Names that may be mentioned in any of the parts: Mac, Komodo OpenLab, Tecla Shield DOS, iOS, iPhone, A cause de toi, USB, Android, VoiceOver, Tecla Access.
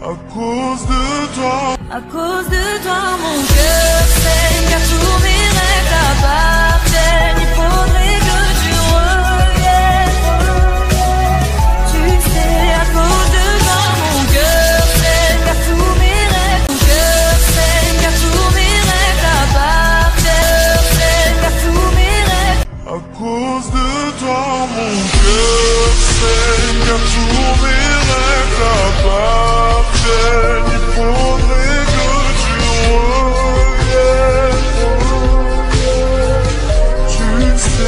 À cause de toi, à cause de toi, mon cœur saigne, car tous mes rêves t'appartiennent. Il faudrait que tu reviennes. Tu sais, à cause de toi, mon cœur saigne, car tous mes rêves, mon cœur saigne, car tous mes rêves t'appartiennent, car tous mes rêves. À cause de toi, mon cœur saigne, car tous mes rêves t'appartiennent. Il faudrait que tu reviennes. Tu sais,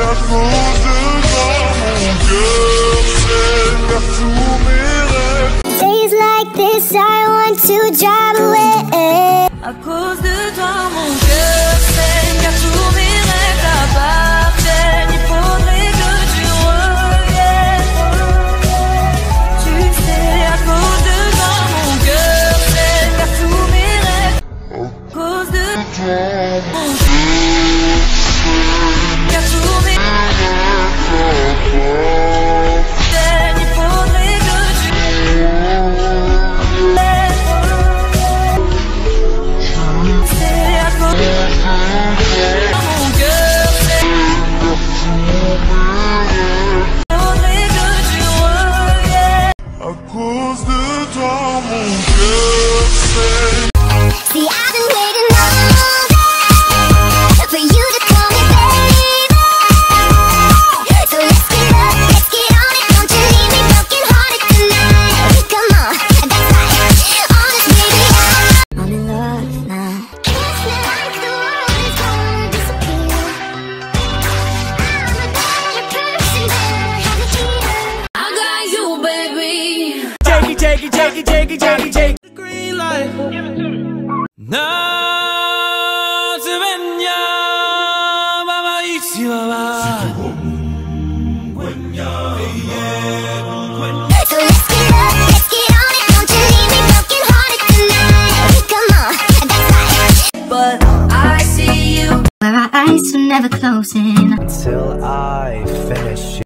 à cause de toi, mon cœur saigne, car tous mes rêves. Days like this, I want to drive away. À cause de toi, mon cœur saigne, car tous mes rêves t'appartiennent. Il faudrait que tu reviennes. Tu sais, à cause de toi. Take the green light. Give it to me. No, tu venya, mama ici, mama. So let's get on it. Don't you leave me broken hearted tonight. Come on, that's right. But I see you. Where our eyes were never closing. Till I finish.